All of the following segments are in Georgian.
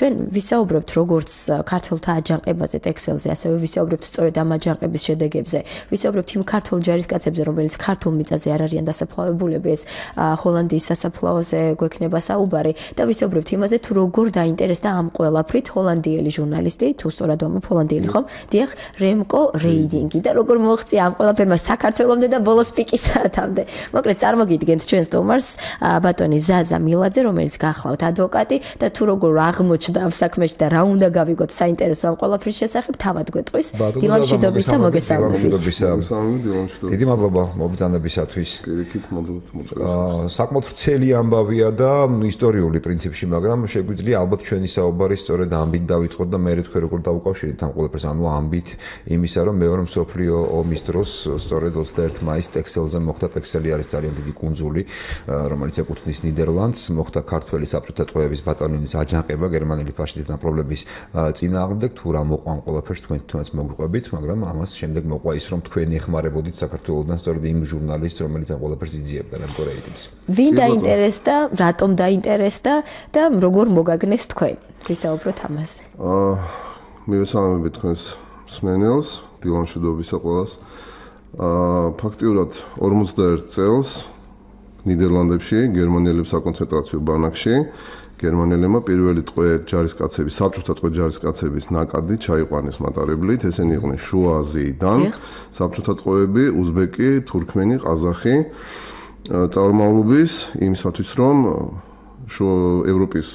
ჩვენ ვისაუბრებთ როგორც ქართულთა აჯანყებაზე ტექსელზე, ასევე ვისაუბრებთ სწორედ ამ აჯანყების შედეგებზე. ვისაუბრებთ იმ ქართულ ჯარისკაცებზე, რომელიც ქართულ მიწაზე არ არიან დასაფლავებულები, ეს ჰოლანდიის სასაფლაოზე გვექნება საუბარი და ვისაუბრებთ იმაზე, თუ როგორ დაინტერესდა ამ ყველაფრით ჰოლანდიელი ჟურნალისტი, თუ სწორად ვამბობ ჰოლანდიელი ხომ, დიახ, რემკო რეიდინგი და როგორ მოხდა ამ ყველაფერმა საქართველოსამდე და ბოლოს პიკისამდე. მოკლედ წარმოგიდგენთ ჩვენს სტუმარს ბატონი ზაზა მილაძე, რომელიც გახლავთ ადვოკატი და თუ როგორ აღმოჩნდა ამ საქმეში და რა უნდა გავიგოთ საინტერესო ამ ყველაფრის შესახებ, თავად გვეტყვის. დილამშვიდობისა მოგესალმებით. დიდი მადლობა მობიტანებისათვის. საკმაოდ ვრცელი ამბავია და ისტორიული პრინციპში, მაგრამ შეგვიძლია ალბათ ჩვენი საუბარი სწორედ ამბით დავიწყოთ და მე თქვენ როგორ დავუკავშირეთ ამ ყველაფერს, ანუ ამბით იმისა, რომ მეორე მსოფლიო ომის დროს სწორედ 21 მაისს ტექსელზე მოხდა. ტექსელი არის ძალიან დიდი კუნძული, რომელიც ეკუთვნის ნიდერლანდს, მოხდა ქართველი საბჭოთა ტყვეების ბატალიონის აჯანყება გერმანელი ფაშისტთა პრობლემის წინააღმდეგ, თუ რა მოყვა ამ ყველაფერს თქვენ თვითონაც მოგიყვებით, მაგრამ ამას შემდეგ მოყვა ის, რომ თქვენ ეხმარებოდით საქართველოსთან სწორედ იმ ჟურნალისტს, რომელიც ამ ყველაფერს იძიებდა, რამე კორეიტებს. Ვინ დაინტერესდა, რატომ დაინტერესდა და როგორ მოგაგნეს თქვენ? ვისაუბროთ ამაზე. მივესალმებით თქვენს მსმენელს, დილამშვიდობისა ყველას. ფაქტიურად 41 წელს ნიდერლანდებში, გერმანელების საკონცენტრაციო ბანაკში, გერმანელებმა პირველი ტყვე ჯარისკაცების, საბჭოთა ტყვე ჯარისკაცების ნაკადი ჩაიყვანეს მატარებლით. ესენი იყვნენ შუა აზიიდან საბჭოთა ტყვეები, უზბეკი, თურქმენი, ყაზახი, წარმომავლობის იმისათვის, რომ ევროპის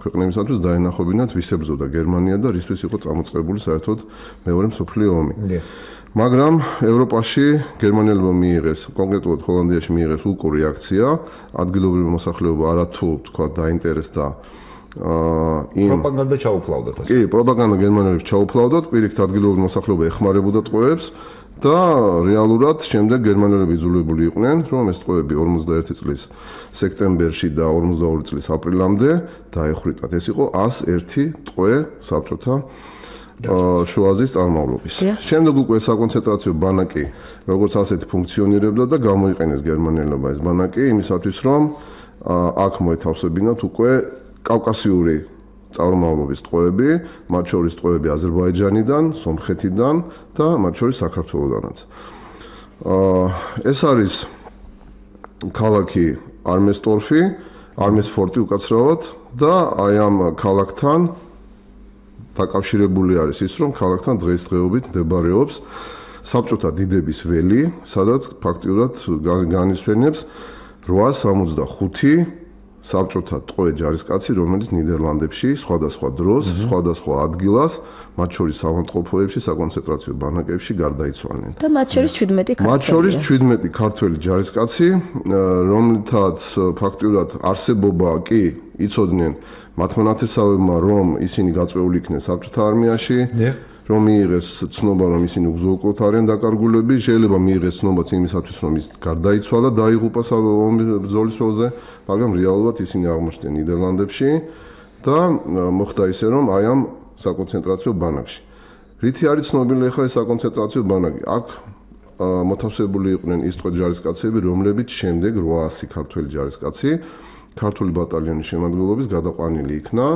ქვეყნებისათვის დაენახობინათ, ვის ებრძოდა გერმანია და რისთვის იყო წამოწყებული საერთოდ მეორე მსოფლიო ომი. მაგრამ ევროპაში გერმანელებმა მიიღეს, კონკრეტულად ჰოლანდიაში მიიღეს უკუ რეაქცია, ადგილობრივი მოსახლეობა არათუ თქვა დაინტერესდა პროპაგანდა ჩაუფლავდათ. კი, პროპაგანდა გერმანელებს ჩაუფლავდათ, პირიქით ადგილობრივი მოსახლეობა ეხმარებოდა ტყვეებს და რეალურად შემდეგ გერმანელები იძულებული იყვნენ, რომ ეს ტყვეები 41 წლის სექტემბერში და 42 წლის აპრილამდე დაეხვრიტათ. ეს იყო 101 ტყვე საბჭოთა შუაზიის წარმომავლობის. შემდეგ უკვე საკონცენტრაციო ბანაკი როგორც ასეთი ფუნქციონირებდა და გამოიყენეს გერმანელებმა ეს ბანაკი იმისათვის, რომ აქ მოეთავსებინათ უკვე კავკასიური წარმომავლობის ტყვეები, მათ შორის ტყვეები აზერბაიჯანიდან, სომხეთიდან და მათ შორის საქართველოდანაც. ეს არის ქალაქი არმესტორფი, არმესფორტი უკაცრავად და აი ამ ქალაქთან დაკავშირებული არის ის, რომ ქალაქთან დღესდღეობით მდებარეობს საბჭოთა დიდების ველი, სადაც ფაქტიურად განისვენებს 865 საბჭოთა ტყვე ჯარისკაცი, რომელიც ნიდერლანდებში სხვადასხვა დროს, სხვადასხვა ადგილას, მათ შორის სამავადმყოფოებში, საკონცენტრაციო ბანაკებში გარდაიცვალნენ. და მათ შორის 17 ქართველი ჯარისკაცი, რომლითაც ფაქტიურად არსებობა კი იცოდნენ მათ მონათესავებმა, რომ ისინი გაწვეული იქნენ საბჭოთა არმიაში, რომ მიიღეს ცნობა, რომ ისინი უგზო-უკვლოდ არიან დაკარგულები, შეიძლება მიიღეს ცნობაც იმისათვის, რომ ის გარდაიცვალა, დაიღუპა ბრძოლისველზე, მაგრამ რეალურად ისინი აღმოჩნდნენ ნიდერლანდებში და მოხდა ისე, რომ აი ამ საკონცენტრაციო ბანაკში. რითი არის ცნობილი ახლა ეს საკონცენტრაციო ბანაკი? აქ მოთავსებული იყვნენ ის ტყვე ჯარისკაცები, რომლებიც შემდეგ 800 ქართველი ჯარისკაცი ქართული ბატალიონის შემადგენლობის გადაყვანილი იქნა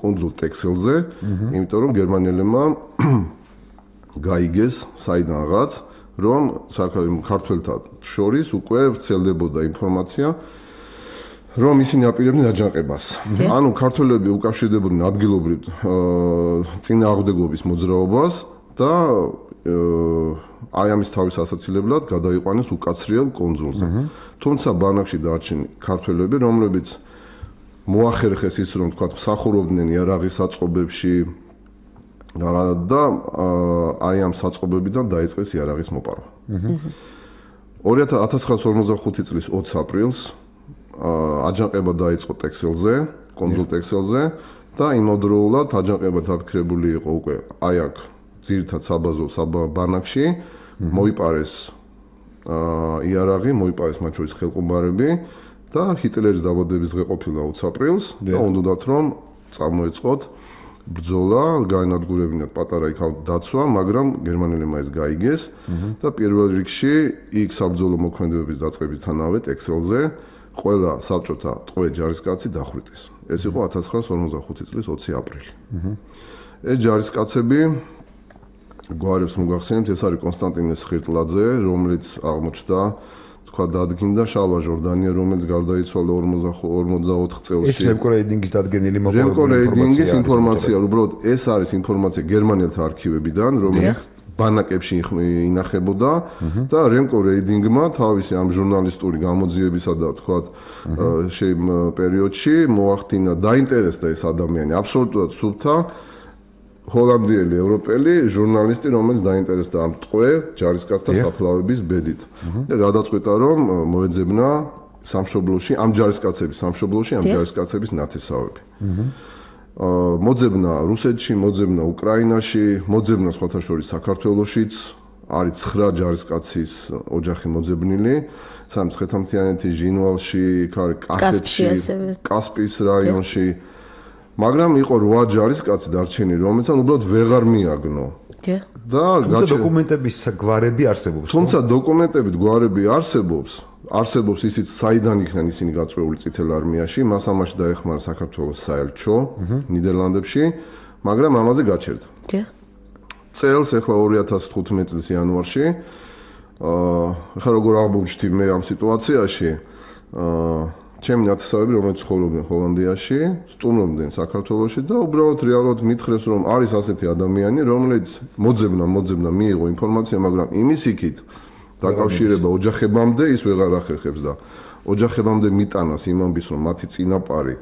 კუნძულ ტექსელზე, იმიტომ რომ გერმანელებმა გაიგეს საიდანღაც, რომ ქართველთა შორის უკვე ვრცელდებოდა ინფორმაცია, რომ ისინი აპირებდნენ აჯანყებას. ანუ ქართველები უკავშირდებოდნენ ადგილობრივ წინააღმდეგობის მოძრაობას და აი ამის თავის ასაცილებლად გადაიყვანეს უკაცრიელ კონძულზე. თუმცა ბანაკში დარჩნენ ქართველები, რომლებიც მოახერხეს ის, რომ თქვათ მსახურობდნენ იარაღის საწყობებში და აი ამ საწყობებიდან დაიწყეს იარაღის მოპარვა. 1945 წლის 20 აპრილს აჯანყება დაიწყო ტექსელზე, კონძულ ტექსელზე და იმავდროულად აჯანყება დაფიქრებული იყო უკვე აი აქ ძირითად საბაზო ბანაკში, მოიპარეს იარაღი, მოიპარეს მათ შორის ხელყუმარები და ჰიტლერის დაბადების დღე ყოფილა 20 აპრილს და უნდათ რომ წამოეწყოთ ბრძოლა, გაენადგურებინათ პატარა იქავ დაცვა, მაგრამ გერმანელებმა ეს გაიგეს და პირველ რიგში იქ საბრძოლო მოქმედებების დაწყებისთანავე ტექსელზე ყველა საბჭოთა ტყვე ჯარისკაცი დახვრიტეს. ეს იყო 1945 წლის 20 აპრილი. ეს ჯარისკაცები გვარებს მოგახსენებთ, ეს არის კონსტანტინე სხირტლაძე, რომელიც აღმოჩნდა თქვა დადგინდა შალვა ჟორდანია, რომელიც გარდაიცვალა 44 წელს. ეს რემკო რეიდინგის დადგენილი მომენტია. რემკო რეიდინგის ინფორმაცია, უბრალოდ ეს არის ინფორმაცია გერმანელთა არქივებიდან, რომელიც ბანაკებში ინახებოდა და რემკო რეიდინგმა თავისი ამ ჟურნალისტური გამოძიებისა და თქვათ შეიმ პერიოდში მოახდინა დაინტერესდა ეს ადამიანი აბსოლუტურად სუფთა ჰოლანდიელი ევროპელი ჟურნალისტი რომელიც დაინტერესდა ამ ტყვე ჯარისკაცთა საფლავების ბედით და გადაწყვიტა რომ მოეძებნა სამშობლოში ამ ჯარისკაცების ნათესავები მოძებნა რუსეთში, მოძებნა უკრაინაში, მოძებნა სხვათა შორის საქართველოშიც, არის 9 ჯარისკაცის ოჯახი მოძებნილი, სამი ცხეთამთიანეთი ჟინვალში, კასპში, კასპის რაიონში. მაგრამ იყო 8 ჯარისკაცი დარჩენილი, რომელიც უბრალოდ ვეღარ მიაგნო. და დოკუმენტების გვარები არსებობს. თუმცა დოკუმენტებით გვარები არსებობს. არსებობს ისიც საიდან იქნან ისინი გაწვეული წითელ არმიაში, მას ამაში დაეხმარა საქართველოს საელჩო ნიდერლანდებში, მაგრამ ამაზე გაჩერდა. წელს ეხლა 2015 წლის იანვარში, ეხლა როგორ აღმოჩნდი მე ამ სიტუაციაში, ჩემი ნათესავები რომელიც ცხოვრობენ ჰოლანდიაში, სტუმრობდნენ საქართველოში და უბრალოდ რეალურად მითხრეს რომ არის ასეთი ადამიანი, რომელიც მოძებნა მიიღო ინფორმაცია, მაგრამ იმის იქით დაკავშირება ოჯახებამდე ის ვეღარ ახერხებს და ოჯახებამდე მიტანას იმ ამბის რომ მათი წინაპარი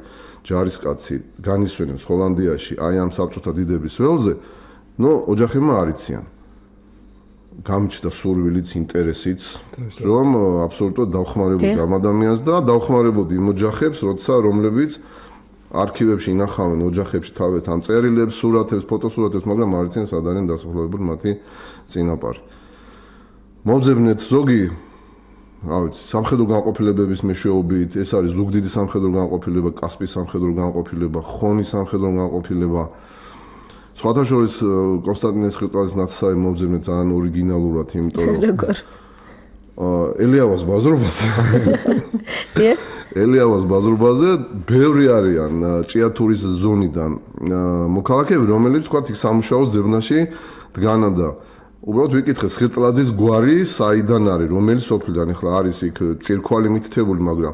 ჯარისკაცი განისვენებს ჰოლანდიაში აი ამ საბჭოთა დიდების ველზე ნუ ოჯახებმა არიციან გამიჩნდა სურვილიც ინტერესიც რომ აბსოლუტურად დავხმარებოდი ამ ადამიანს და დავხმარებოდი იმ ოჯახებს როცა რომლებიც არქივებში ინახავენ ოჯახებში თავეთ ამ წერილებს სურათებს ფოტოსურათებს მაგრამ არიციან სად არიან დასახლებული მათი წინაპარი მოძებნეთ ზოგი რა ვიცი სამხედრო განყოფილებების მეშვეობით ეს არის ზუგდიდის სამხედრო განყოფილება, კასპის სამხედრო განყოფილება, ხონის სამხედრო განყოფილება. სხვათა შორის კონსტანტინე სხირტლაძის ნათესავები მოძებნეთ ძალიან ორიგინალურად, იმიტომ რომ ელიავას ბაზრობაზე. ელიავას ბაზრობაზე ბევრი არიან ჭიათურის ზონიდან მოქალაქეები, რომლებიც თქვა იქ სამუშაო ძებნაში დგანან და უბრალოდ ვიკითხეს ხირტლაძის გვარი საიდან არის, რომელი სოფლიდან ეხლა არის იქ ცირკვალი მითითებული, მაგრამ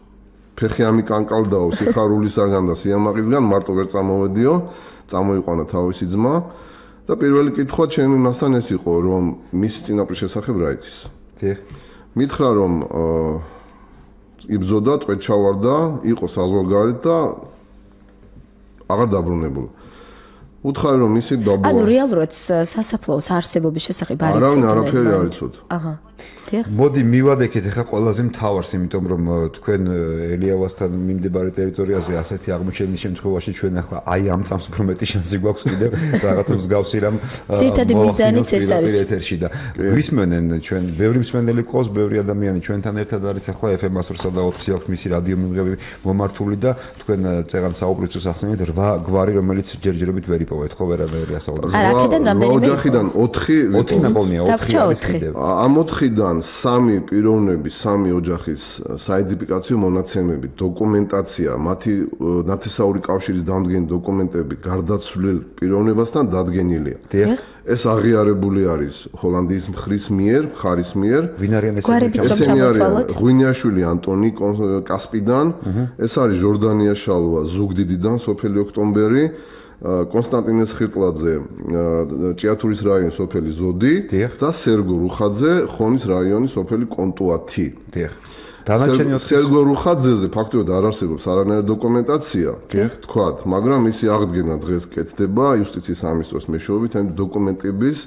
ფეხი ამიკანკალდაო სიხარულისაგან და სიამაყისგან, მარტო ვერ წამოვედიო, წამოიყვანა თავისი ძმა და პირველი კითხვა ჩემი მასთან ეს იყო, რომ მისი წინაპრის შესახებ რა იცის. მითხრა რომ იბრძოდა, ტყვედ ჩავარდა, იყო საზღვარგარეთ და აღარ დაბრუნებულა. უთხარი რომ ისი დაბო ანუ რეალურად სასაფლაოს არსებობის შესახებ არ იცით. არაფერი არ იცით. აჰა. მოდი მივადექეთ ახლა ყველაზე მთავარს, იმიტომ რომ თქვენ ელიავასთან მიმდებარე ტერიტორიაზე ასეთი აღმოჩენის შემთხვევაში ჩვენ ახლა აი ამ წამს უფრო მეტი შანსი გვაქვს კიდევ რაღაცა მსგავსი რამ ძირითადი მიზანიც ეს არის ეთერში და გვისმენენ ჩვენ ბევრი მსმენელი ყავს, ბევრი ადამიანი ჩვენთან ერთად არის ახლა FM 104.4 აქვს მისი რადიო მიმღები მომართული და თქვენ წეგან საუბრისთვის ახსენეთ 8 გვარი რომელიც ჯერჯერობით ვერ იპოვეთ ხო ვერავერი ასაუბრებს. არა, აქედან რამდენიმე ოჯახიდან 4 ნაპოვნია 4 არის კიდევ. ამ 4-დან 3 პიროვნები, 3 ოჯახის საიდენტიფიკაციო მონაცემები, დოკუმენტაცია, მათი ნათესაური კავშირის დამდგენი დოკუმენტები გარდაცვლილ პიროვნებასთან დადგენილია. ეს აღიარებული არის ჰოლანდიის მხრის მიერ, მხარის მიერ. ვინ არიან ესენი? ესენი არიან ღვინიაშვილი ანტონი კასპიდან, ეს არის ჟორდანია შალვა ზუგდიდიდან, სოფელი ოქტომბერი, კონსტანტინე სხირტლაძე ჭიათურის რაიონის სოფელი ზოდი და სერგო რუხაძე ხონის რაიონის სოფელი კონტუათი. სერგო რუხაძეზე ფაქტიურად არ არსებობს არანაირი დოკუმენტაცია, თქვათ, მაგრამ მისი აღდგენა დღეს კეთდება იუსტიციის სამინისტროს მეშვეობით, ან დოკუმენტების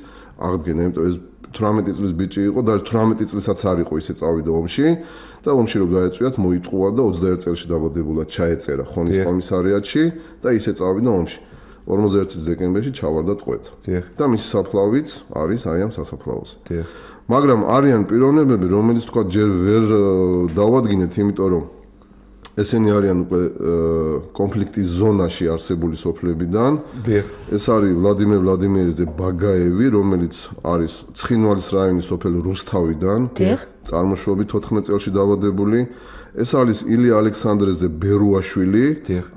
აღდგენა, იმიტომ ეს 18 წლის ბიჭი იყო და 18 წლისაც არ იყო ისე წავიდა ომში და ომში რომ გაეწვიათ მოიტყუა და 21 წელში დაბადებულად ჩაეწერა ხონის კომისარიატში და ისე წავიდა ომში 41 დეკემბერში ჩავარდა ტყვედ და მის საფლავიც არის აი ამ სასაფლაოზე მაგრამ არიან პიროვნებები რომელიც თქვა ჯერ ვერ დავადგინეთ იმიტომ რომ ესენი არიან უკვე კონფლიქტის ზონაში არსებული სოფლებიდან. ეს არის ვლადიმერ ვლადიმერიძე ბაგაევი, რომელიც არის ცხინვალის რაიონის სოფელ რუსთავიდან, წარმოშობით 14 წელში დაბადებული. ეს არის ილია ალექსანდრეზე ბერუაშვილი,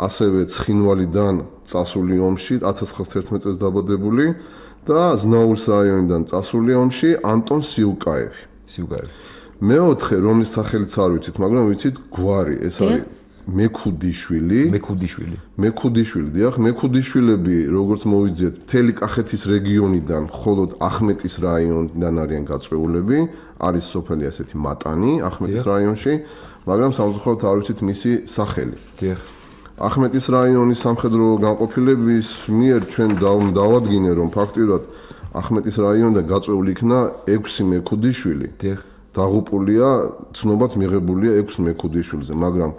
ასევე ცხინვალიდან წასული ომში 1911 წელს დაბადებული და ზნაურის რაიონიდან წასული ომში ანტონ სიუკაევი. მეოთხე რომლის სახელიც არ ვიცით, მაგრამ ვიცით გვარი, ეს არის მექუდიშვილი. მექუდიშვილი, დიახ, მექუდიშვილები, როგორც მოვიძიეთ, მთელი კახეთის რეგიონიდან, მხოლოდ ახმეტის რაიონიდან არიან გაწეულები, არის სოფელი ასეთი მატანი, ახმეტის რაიონში, მაგრამ სამწუხაროდ არ ვიცით მისი სახელი. დიახ. ახმეტის რაიონის სამხედრო განყოფილების მიერ ჩვენ დავადგინე, რომ ფაქტიურად ახმეტის რაიონიდან გაწეული იქნა 6 მექუდიშვილი. დიახ. დაღუპულია, ცნობაც მიღებულია 6 მექუდიშვილზე, მაგრამ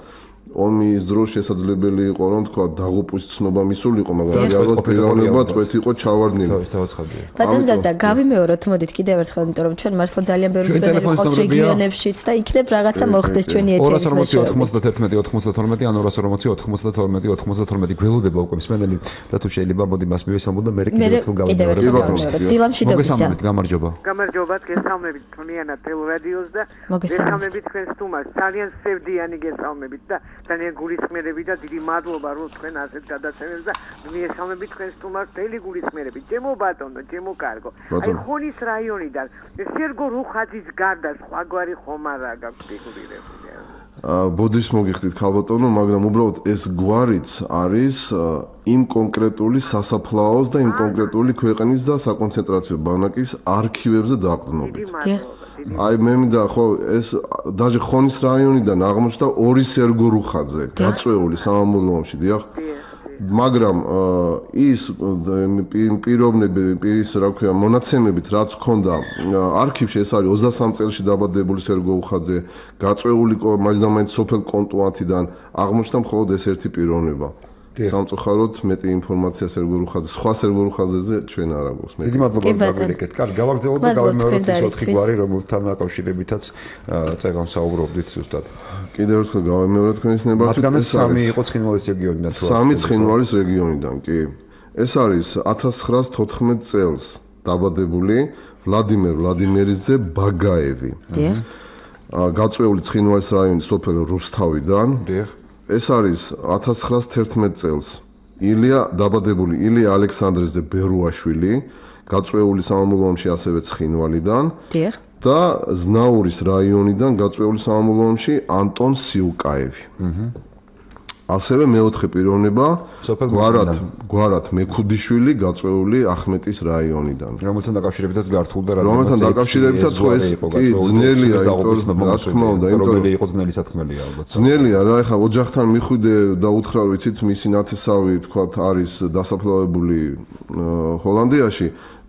ომის დროს შესაძლებელი იყო რომ თქვა დაღუპვის ცნობა მისულიყო, მაგრამ რეალურად პიროვნება ტყვედ იყო ჩავარდნილი. ბატონძაძა, გავიმეოროთ მოდით კიდევ ერთხელ, იმიტომ რომ ჩვენ მართლა ძალიან ბევრი სვენელი ყავს რეგიონებშიც და იქნებ რაღაცა მოხდეს ჩვენი ეთერში. 254-92 ან 254-92 გველოდება უკვე მსმენელი და თუ შეიძლება მოდი მას მივესალმოთ და მე კიდევ გავიმეორებ. დილამში დაბისა. გამარჯობა. გამარჯობათ, გესალმებით თვლიანად ტელევიზიას და გესალმებით თქვენს სტუმარს. ძალიან სევდიანი გესალმებით და ძალიან გულისმიერები და დიდი მადლობა რომ თქვენ ასეთ გადაცემებს და მიესალმებით თქვენს სტუმარს თელი გულისმიერები. ჯემო ბატონო, ჯემო კარგო. აი ხონის რაიონიდან სერგო რუხაძის გარდა სხვაგვარი ხომ არა გაქვთ ფიგურირებული. ბოდიშს მოგიხდით ქალბატონო, მაგრამ უბრალოდ ეს გვარიც არის იმ კონკრეტული სასაფლაოს და იმ კონკრეტული ქვეყნის და საკონცენტრაციო ბანაკის არქივებზე დაყრდნობით. აი მე მინდა ხო ეს დაჟე ხონის რაიონიდან აღმოჩნდა 2 სერგო რუხაძე გაწეული სამამულო ომში, დიახ. მაგრამ ის პიროვნებები, ის რა ქვია, მონაცემებით რაც ქონდა არქივში, ეს არის 23 წელში დაბადებული სერგო უხაძე, გაწეული მაინც სოფელ კონტუანტიდან, აღმოჩნდა მხოლოდ ეს ერთი პიროვნება. სამწუხაროდ მეტი ინფორმაცია სერგო უხაძე, სხვა სერგო უხაძეზე ჩვენ არ აქვს. დიდი მადლობა გაგვეკეთეთ. კარგი, გავაგრძელოთ და გავიმეოროთ ის 4 გვარი, რომელთან დაკავშირებითაც წეგან საუბრობდით ზუსტად. კიდევ ერთხელ გავიმეოროთ თქვენს ნებართვით. მათგანაც 3 იყო ცხინვალის რეგიონიდან თუ არა? 3 ცხინვალის რეგიონიდან, კი. ეს არის 1914 წელს დაბადებული ვლადიმერ ვლადიმერიძე ბაგაევი. გაწეული ცხინვალის რაიონის სოფელ რუსთავიდან. ეს არის 1911 წელს ილია დაბადებული ილია ალექსანდრეზე ბერუაშვილი, გაწეული სამამულო ომში ასევე ცხინვალიდან და ზნაურის რაიონიდან გაწეული სამამულო ომში ანტონ სიუკაევი. ასევე მეოთხე პიროვნება გვარად მექუდიშვილი გაწეული ახმეტის რაიონიდან. რომელთან დაკავშირებითაც გართულდა რა. რომელთან დაკავშირებითაც ხო ეს კი ძნელია, რა თქმა უნდა, რომელი იყო ძნელი სათქმელია ალბათ. ძნელია რა, ეხლა ოჯახთან მიხვიდე და უთხრა რომ იცით მისი ნათესავი თქვათ არის დასაფლავებული ჰოლანდიაში,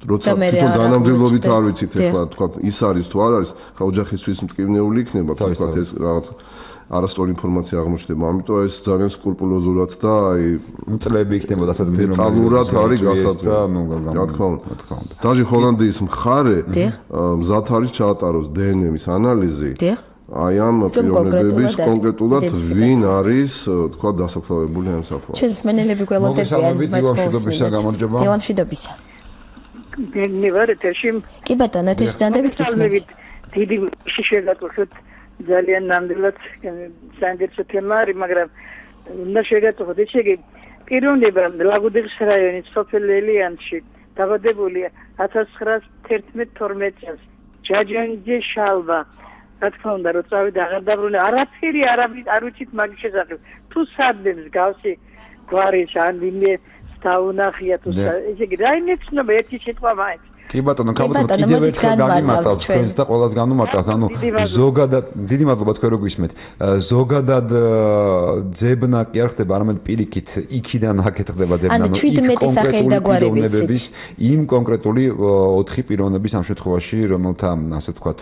როცა თვითონ დანამდვილობით არ ვიცით ეხლა თქვათ ის არის თუ არ არის, ხა ოჯახისთვის მტკივნეული იქნება თქვათ ეს რაღაც არასწორი ინფორმაცია აღმოჩნდება. ამიტომ ეს ძალიან სკრუპულოზურად და აი წლები იქნებოდა სადმე რომ დეტალურად არის გასაზრდელი. რა თქმა უნდა. დაჟე ჰოლანდიის მხარე მზად არის ჩაატაროს დნმ-ის ანალიზი. აი ამ პიროვნებების კონკრეტულად ვინ არის თქვა დასაფლავებული ამ საფლავში. ჩვენს მენელები გველოდებიან მეთქოსმით. დილამშვიდობისა. მე ვარ ეთერში. კი ბატონო, ეთერში ზანდებით გისმენთ. დიდი შეშეგატოხოთ ძალიან ნამდვილად საინტერესო თემა არის, მაგრამ უნდა შეგატოვოთ ესეი პიროვნება ლაგოდეხის რაიონის სოფელ ელიანში დაბადებულია 1911-12 წელს ჯაჯანიძე შალვა. რა თქმა უნდა, რომ წავიდა აღარ დაბრუნდა, არაფერი არ ვიცით მაგის შესახებ. თუ სადმე მსგავსი გვარი ან ვინმე დაუნახია თუ ესეი რაიმე ცნობა ერთი შეტყვა მაინც. კი ბატონო, ხავთ კიდევ ერთხელ გამიმარტავთ თქვენს და ყოველას განუმარტავთ. ანუ ზოგადად დიდი მადლობა თქვენ რო გვისმეთ. ზოგადად ძებნა კი არ ხდება, არამედ პირიქით იქიდან აკეთდება ძებნა. ანუ 17 სახელი დაგვარები იცით. იმ კონკრეტული 4 პიროვნების ამ შემთხვევაში, რომელთა ასე ვთქვათ,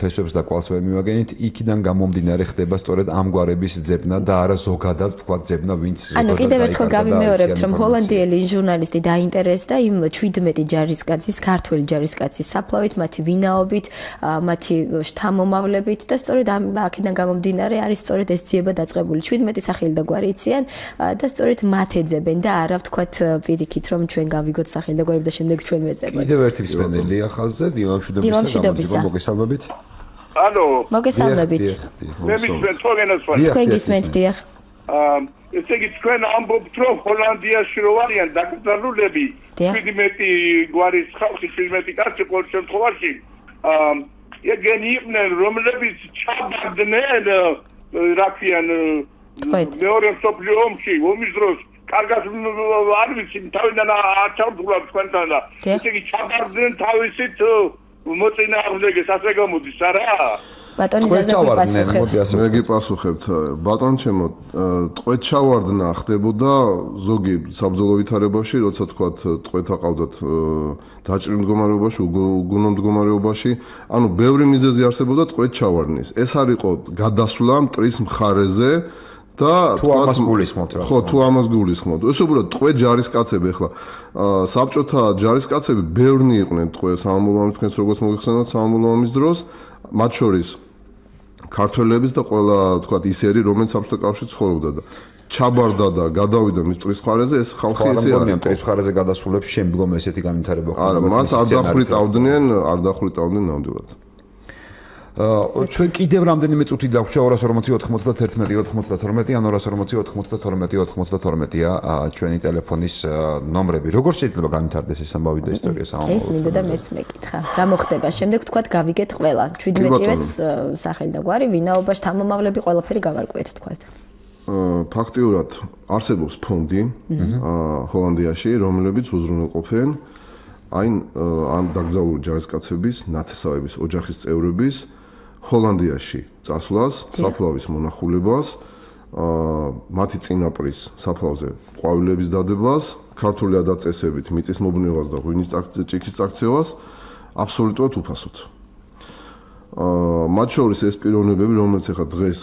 ფესვებს და კვალს ვერ მივაგენით, იქიდან გამომდინარე ხდება სწორედ ამგვარების ძებნა და არა ზოგადად თქვა ძებნა ვინც ზოგადად. ანუ კიდევ ერთხელ გავიმეორებთ, რომ ჰოლანდიელი ჟურნალისტი დაინტერესდა იმ 17 ჯარისკაცის ქართული ჯარისკაცის საფლავით, მათი ვინაობით, მათი შთამომავლებით და სწორედ აქედან გამომდინარე არის სწორედ ეს ძიება დაწყებული. 17 სახელი დაგვარი იციან და სწორედ მათ ეძებენ და არა ვთქვათ პირიქით რომ ჩვენ გავიგოთ სახელი დაგვარები და შემდეგ ჩვენ ვეძებთ. კიდევ ერთი მსმენელი ახალზე დილამშვიდობისა მოგესალმებით. ალო, მოგესალმებით. მე მისმენთ, მოგესალმებით. თქვენ გისმენთ, დიახ. ესე იგი თქვენ ამბობთ რომ ჰოლანდიაში რო არიან დაკრძალულები 17 გვარის ხალხი 17 კაცი ყოველ შემთხვევაში ეგენი იყვნენ რომლებიც ჩაბარდნენ რაფიან მეორე მსოფლიო ომში ომის დროს კარგად არ ვიცი თავიდან აჩამძღულა თქვენთან და ესე იგი ჩაბარდნენ თავისით მოწინააღმდეგეს ასე გამოდის არა ბატონი ზაზა გიპასუხებთ ბატონ ჩემო ტყვეთ ჩავარდნა ხდებოდა ზოგი საბრძოლო ვითარებაში როცა თქვათ ტყვეთ აყავდათ დაჭრილ მდგომარეობაში უგუნო მდგომარეობაში ანუ ბევრი მიზეზი არსებობდა ტყვეთ ჩავარდნის ეს არისო გადასვლა მტრის მხარეზე და თუ ამას გულისხმობთ რა ხო თუ ამას გულისხმობთ ეს უბრალოდ ტყვე ჯარისკაცები ახლა საბჭოთა ჯარისკაცები ბევრი იყვნენ ტყვე სამამულო ომის თქვენს როგორც მოიხსენოთ სამამულო ომის დროს მათ შორის ქართველებიც და ყველა თქვა ისერი რომელიც სამშტო კავშირში ცხოვრობდა და ჩაბარდა და გადავიდა მისტრის ხარაზე ეს ხალხი ესე არის მისტრის ხარაზე გადასულებს შემდგომ ესეთი განვითარება ხდება არა მას არ დახვრიტავდნენ ნამდვილად ჩვენ კიდევ რამდენიმე წუთი დაგვრჩა 240 91 92 ან 240 92 ჩვენი ტელეფონის ნომრები. როგორ შეიძლება განვითარდეს ეს ამბავი და ისტორია სამამულო? ეს მინდოდა მეც მეკითხა. რა მოხდება? შემდეგ თქვათ გავიგეთ ყველა 17-ს სახელი და გვარი, ვინაობა, შთამომავლები, ყველაფერი გავარკვიეთ თქვათ. ფაქტიურად არსებობს ფონდი ჰოლანდიაში, რომლებიც უზრუნველყოფენ აი ამ დაკრძალული ჯარისკაცების, ნათესავების, ოჯახის წევრების ჰოლანდიაში წასვლას, საფლავის მონახულებას, მათი წინაპრის საფლავზე ყვავილების დადებას, ქართული ადაწესებით მიწის მობნევას და ღვინის ჭიქის წაქცევას აბსოლუტურად უფასოდ. მათ შორის ეს პიროვნებები, რომელიც ახლა დღეს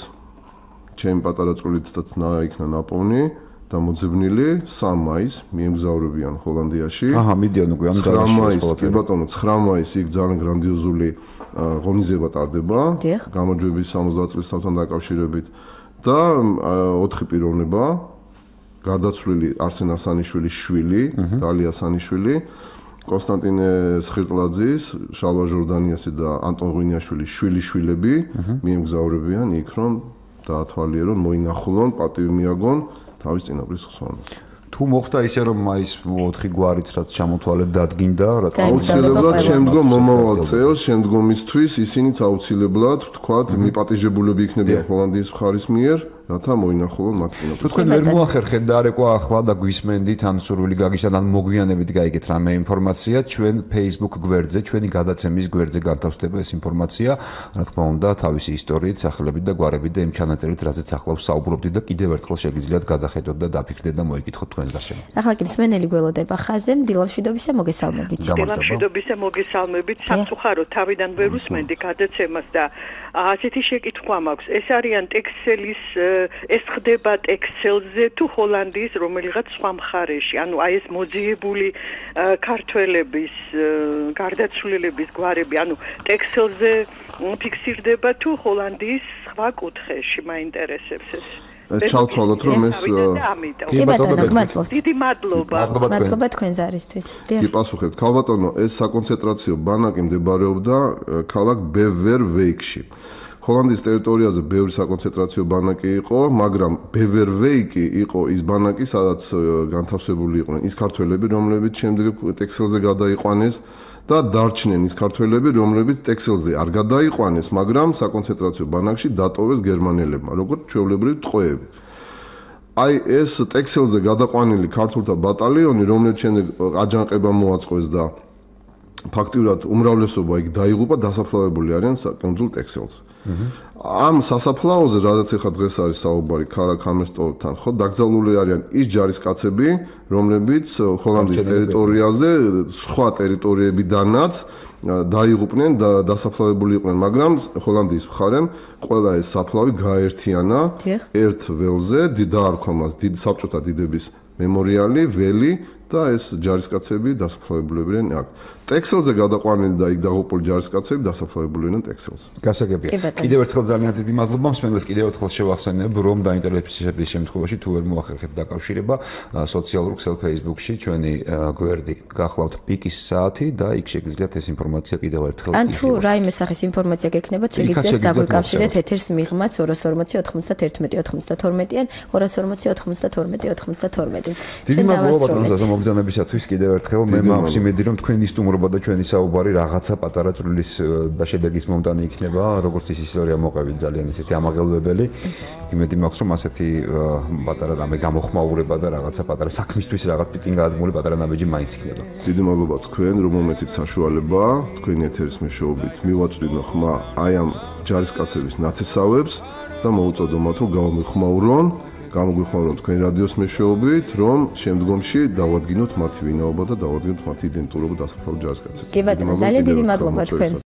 ჩემი პატარა წვლილითაც იქნა ნაპოვნი და მოძებნილი 3 მაისს მიემგზავრებიან ჰოლანდიაში. აჰა, მიდიან უკვე ამ დარბაზში. კი ბატონო, 9 მაისს იქ ძალიან გრანდიოზული ღონისძიება ტარდება გამარჯვების 70 წლის თავთან დაკავშირებით და 4 პიროვნება გარდაცვლილი არსენ ასანიშვილის შვილი, დალია ასანიშვილი, კონსტანტინე სხირტლაძის, შალვა ჟორდანიასი და ანტონ ღვინიაშვილის შვილიშვილები მიემგზავრებიან იქ რომ დაათვალიერონ, მოინახულონ, პატივი მიაგონ თავის წინაპრის ხსოვნას. თუ მოხდა ისე რომ აი ეს 4 გვარიც რაც ჩამოთვალეთ დადგინდა რა თქმა უნდა აუცილებლად შემდგომ მომავალ წელს შემდგომისთვის ისინიც აუცილებლად ვთქვათ მიპატიჟებულები იქნებიან ჰოლანდიის მხარის მიერ რათა მოინახულონ მათ წინაპრს. თუ თქვენ ვერ მოახერხეთ და არეკვა ახლა და გვისმენდით ან სურვილი გაგიჩნდათ ან მოგვიანებით გაიგეთ რამე ინფორმაცია ჩვენ Facebook გვერდზე ჩვენი გადაცემის გვერდზე განთავსდება ეს ინფორმაცია რა თქმა უნდა თავისი ისტორიით სახელებით და გვარებით და იმ ჩანაწერით რაზეც ახლა ვსაუბრობდით და კიდევ ერთხელ შეგიძლიათ გადახედოთ და დაფიქრდეთ და მოიკითხოთ ახლა კი მსმენელი გველოდება ხაზზე, დილამშვიდობისა მოგესალმებით. დილამშვიდობისა მოგესალმებით. სამწუხაროდ თავიდან ვერ უსმენდი გადაცემას და ასეთი შეკითხვა მაქვს. ეს არიან ტექსელის ეს ხდება ტექსელზე თუ ჰოლანდიის რომელიღაც სხვა მხარეში. ანუ აი ეს მოძიებული ქართველების გარდაცვლილების გვარები, ანუ ტექსელზე ფიქსირდება თუ ჰოლანდიის სხვა კუთხეში მაინტერესებს ეს. ჩავთვალოთ რომ ეს დიდი მადლობა. მადლობა თქვენს არისთვის. გიპასუხებთ. ქალბატონო, ეს საკონცენტრაციო ბანაკი მდებარეობდა ქალაქ ბევერვეიკში. ჰოლანდიის ტერიტორიაზე ბევრი საკონცენტრაციო ბანაკი იყო, მაგრამ ბევერვეიკი იყო ის ბანაკი, სადაც განთავსებული იყვნენ ის ქართველები, რომლებიც შემდეგ ტექსელზე გადაიყვანეს და დარჩნენ ის ქართველები, რომლებიც ტექსელზე არ გადაიყვანეს, მაგრამ საკონცენტრაციო ბანაკში დატოვეს გერმანელებმა, როგორც ჩვეულებრივი ტყვეები. აი ეს ტექსელზე გადაყვანილი ქართულთა ბატალიონი, რომელიც შემდეგ აჯანყება მოაწყვეს და ფაქტიურად უმრავლესობა იქ დაიღუპა დასაფლავებული არიან საკონძულ ტექსელს. Ამ სასაფლაოზე რადგან ეხლა დღეს არის საუბარი ქარაქამესტოვთან, ხო დაკრძალული არიან ის ჯარისკაცები, რომლებიც ჰოლანდიის ტერიტორიაზე სხვა ტერიტორიებიდანაც დაიღუპნენ და დასაფლავებული იყვნენ, მაგრამ ჰოლანდიის მხარემ ყველა ეს საფლავი გააერთიანა ერთ ველზე, დაარქვა მას საბჭოთა დიდების მემორიალი, ველი და ეს ჯარისკაცები დასაფლავებულობდნენ აქ. ტექსელზე გადაყვანილი და იქ დაღუპული ჯარისკაცები დასაფლავებულობდნენ ტექსელს. გასაგებია. კიდევ ერთხელ ძალიან დიდი მადლობა მსმენელს, კიდევ ერთხელ შევახსენებ, რომ დაინტერესების შემთხვევაში თუ ვერ მოახერხეთ დაკავშირება სოციალურ ქსელ Facebook-ში ჩვენი გვერდი გახლავთ პიკის საათი და იქ შეგიძლიათ ეს ინფორმაცია კიდევ ერთხელ. ან თუ რაიმე სახის ინფორმაცია გეკნებათ, შეგიძლიათ დაგვიკავშირდეთ ეთერს მიღმაც 240 91 92 92-იან 240 91 92 92. დიდი მადლობა ბატონო მოგზაურობისათვის კიდევ ერთხელ მე მაქსიმედი რომ თქვენი სტუმრობა და ჩვენი საუბარი რაღაცა პატარა წვლილის და შედეგის მომტანი იქნება როგორც ის ისტორია მოყევით ძალიან ისეთი ამაღელვებელი იმედი მაქვს რომ ასეთი პატარა რამე გამოხმაურება და რაღაცა პატარა საქმისთვის რაღაც პიტინ გადმული პატარა ნაბიჯი მაინც იქნება დიდი მადლობა თქვენ რომ მომეცით საშუალება თქვენი ეთერის მეშვეობით მივაწვდინო ხმა აი ამ ჯარისკაცების ნათესავებს და მოუწოდოთ რომ გამომიხმაურონ გამოგვიხმაუროთ თქვენ რადიოს მეშვეობით, რომ შემდგომში დავადგინოთ მათი ვინაობა და დავადგინოთ მათი იდენტურობა დასაფლავ ჯარისკაცებს. კი ბატონო, ძალიან დიდი მადლობა თქვენ.